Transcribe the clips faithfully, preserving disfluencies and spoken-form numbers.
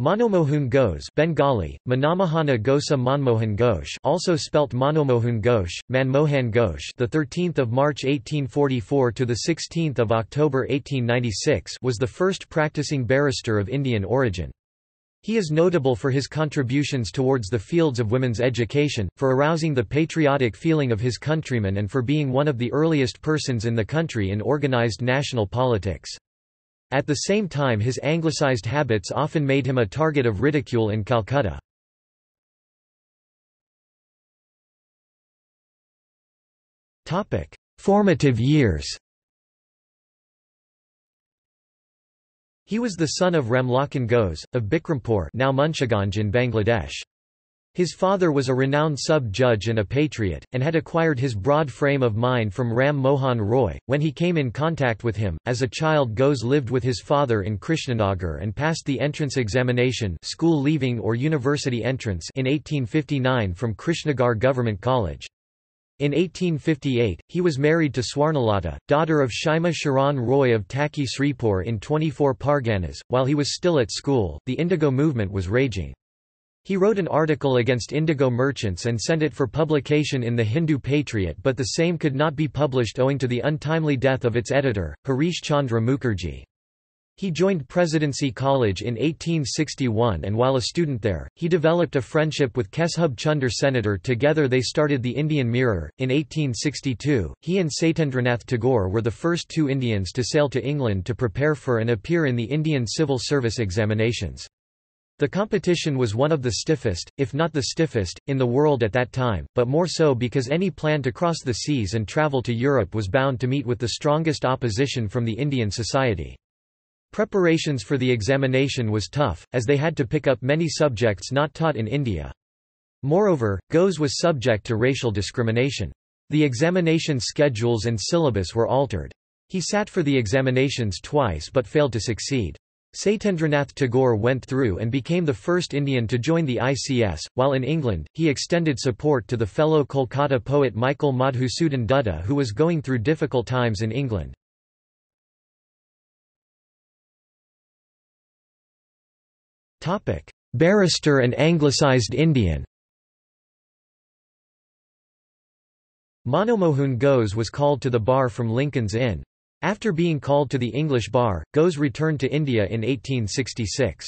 Manmohan Ghosh, Bengali Manamahana Ghosa Manmohan Ghosh, also spelt Manmohan Ghosh, Manmohan Ghosh, the thirteenth of March eighteen forty-four to the sixteenth of October eighteen ninety-six, was the first practicing barrister of Indian origin. He is notable for his contributions towards the fields of women's education, for arousing the patriotic feeling of his countrymen, and for being one of the earliest persons in the country in organized national politics. At the same time, his anglicized habits often made him a target of ridicule in Calcutta. Formative years. He was the son of Ramlochan Ghose, of Bikrampur, now Munshiganj in Bangladesh. His father was a renowned sub-judge and a patriot, and had acquired his broad frame of mind from Ram Mohan Roy. When he came in contact with him, as a child Ghosh lived with his father in Krishnagar and passed the entrance examination school leaving or university entrance in eighteen fifty-nine from Krishnagar Government College. In eighteen fifty-eight, he was married to Swarnalata, daughter of Shyama Charan Roy of Taki Sripur in twenty-four Parganas. While he was still at school, the Indigo movement was raging. He wrote an article against indigo merchants and sent it for publication in the Hindu Patriot, but the same could not be published owing to the untimely death of its editor, Harish Chandra Mukherjee. He joined Presidency College in eighteen sixty-one, and while a student there, he developed a friendship with Keshab Chunder Senator. Together they started the Indian Mirror. In eighteen sixty-two, he and Satyendranath Tagore were the first two Indians to sail to England to prepare for and appear in the Indian Civil Service examinations. The competition was one of the stiffest, if not the stiffest, in the world at that time, but more so because any plan to cross the seas and travel to Europe was bound to meet with the strongest opposition from the Indian society. Preparations for the examination was tough, as they had to pick up many subjects not taught in India. Moreover, Ghosh was subject to racial discrimination. The examination schedules and syllabus were altered. He sat for the examinations twice but failed to succeed. Satyendranath Tagore went through and became the first Indian to join the I C S. While in England, he extended support to the fellow Kolkata poet Michael Madhusudan Dutta, who was going through difficult times in England. Barrister and Anglicised Indian. Manmohan Ghosh was called to the bar from Lincoln's Inn. After being called to the English bar, Ghosh returned to India in eighteen sixty-six.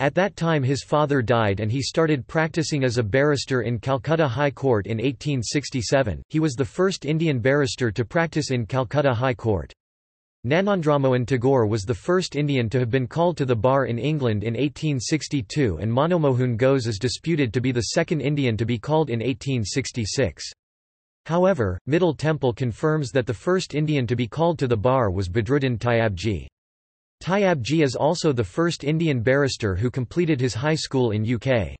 At that time his father died and he started practicing as a barrister in Calcutta High Court in eighteen sixty-seven. He was the first Indian barrister to practice in Calcutta High Court. Nanandramohan Tagore was the first Indian to have been called to the bar in England in eighteen sixty-two, and Manmohan Ghosh is disputed to be the second Indian to be called in eighteen sixty-six. However, Middle Temple confirms that the first Indian to be called to the bar was Badruddin Tayabji. Tayabji is also the first Indian barrister who completed his high school in U K.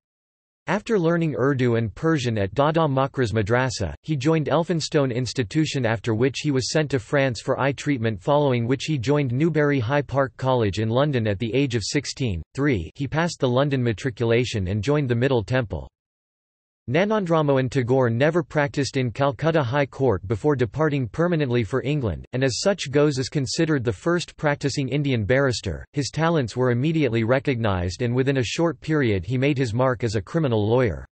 After learning Urdu and Persian at Dada Makras Madrasa, he joined Elphinstone Institution, after which he was sent to France for eye treatment, following which he joined Newbury High Park College in London at the age of sixteen. three He passed the London matriculation and joined the Middle Temple. Nanandramohan Tagore never practiced in Calcutta High Court before departing permanently for England, and as such Ghosh is considered the first practicing Indian barrister. His talents were immediately recognised, and within a short period he made his mark as a criminal lawyer.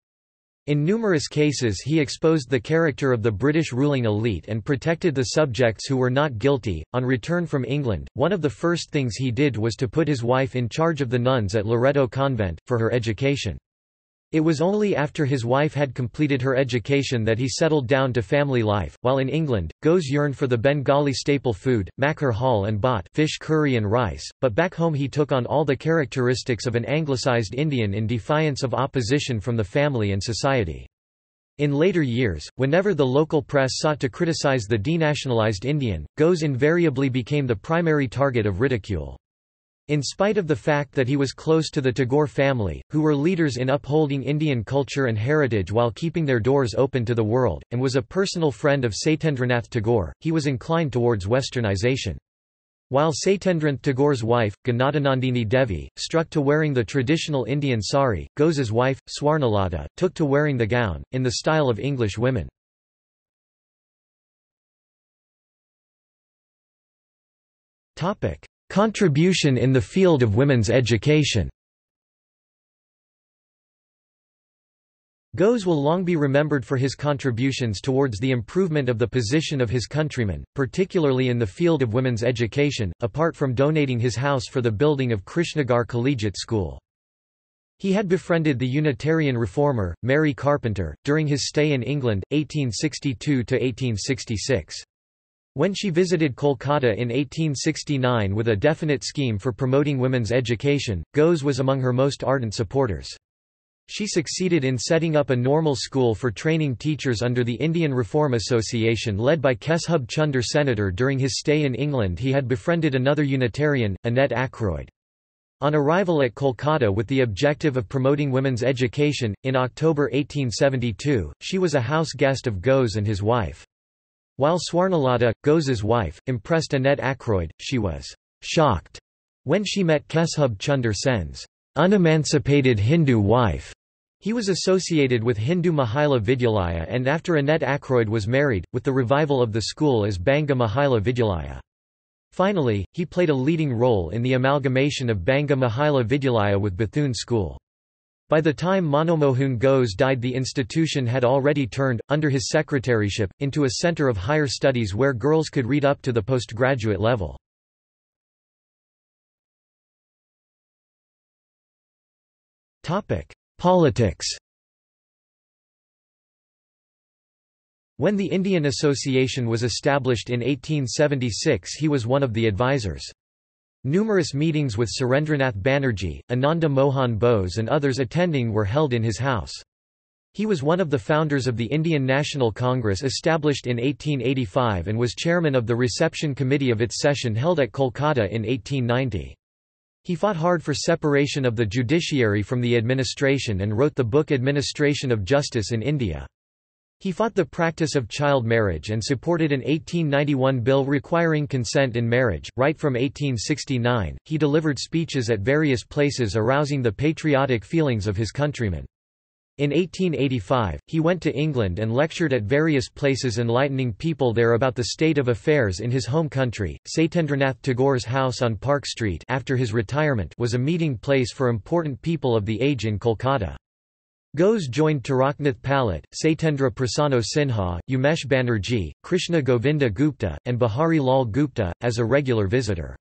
In numerous cases he exposed the character of the British ruling elite and protected the subjects who were not guilty. On return from England, one of the first things he did was to put his wife in charge of the nuns at Loreto Convent, for her education. It was only after his wife had completed her education that he settled down to family life. While in England, Ghosh yearned for the Bengali staple food, makher hal and bhat, fish curry and rice, but back home he took on all the characteristics of an anglicised Indian in defiance of opposition from the family and society. In later years, whenever the local press sought to criticise the denationalised Indian, Ghosh invariably became the primary target of ridicule. In spite of the fact that he was close to the Tagore family, who were leaders in upholding Indian culture and heritage while keeping their doors open to the world, and was a personal friend of Satyendranath Tagore, he was inclined towards westernization. While Satyendranath Tagore's wife, Gyanadanandini Devi, struck to wearing the traditional Indian sari, Ghosh's wife, Swarnalata, took to wearing the gown, in the style of English women. Contribution in the field of women's education. Ghose will long be remembered for his contributions towards the improvement of the position of his countrymen, particularly in the field of women's education, apart from donating his house for the building of Krishnagar Collegiate School. He had befriended the Unitarian reformer, Mary Carpenter, during his stay in England, eighteen sixty-two to eighteen sixty-six. When she visited Kolkata in eighteen sixty-nine with a definite scheme for promoting women's education, Ghose was among her most ardent supporters. She succeeded in setting up a normal school for training teachers under the Indian Reform Association led by Keshab Chunder Senator. During his stay in England he had befriended another Unitarian, Annette Akroyd. On arrival at Kolkata with the objective of promoting women's education, in October eighteen seventy-two, she was a house guest of Ghose and his wife. While Swarnalata, Ghose's wife, impressed Annette Akroyd, she was shocked when she met Keshab Chunder Sen's unemancipated Hindu wife. He was associated with Hindu Mahila Vidyalaya, and after Annette Akroyd was married, with the revival of the school as Banga Mahila Vidyalaya. Finally, he played a leading role in the amalgamation of Banga Mahila Vidyalaya with Bethune School. By the time Manmohan Ghosh died, the institution had already turned, under his secretaryship, into a centre of higher studies where girls could read up to the postgraduate level. Politics. When the Indian Association was established in eighteen seventy-six, he was one of the advisors. Numerous meetings with Surendranath Banerjee, Nanandramohan Bose and others attending were held in his house. He was one of the founders of the Indian National Congress established in eighteen eighty-five and was chairman of the reception committee of its session held at Kolkata in eighteen ninety. He fought hard for separation of the judiciary from the administration and wrote the book Administration of Justice in India. He fought the practice of child marriage and supported an eighteen ninety-one bill requiring consent in marriage. Right from eighteen sixty-nine, he delivered speeches at various places arousing the patriotic feelings of his countrymen. In eighteen eighty-five, he went to England and lectured at various places, enlightening people there about the state of affairs in his home country. Satyendranath Tagore's house on Park Street after his retirement was a meeting place for important people of the age in Kolkata. Ghose joined Taraknath Palit, Satendra Prasanna Sinha, Umesh Banerjee, Krishna Govinda Gupta, and Bihari Lal Gupta, as a regular visitor.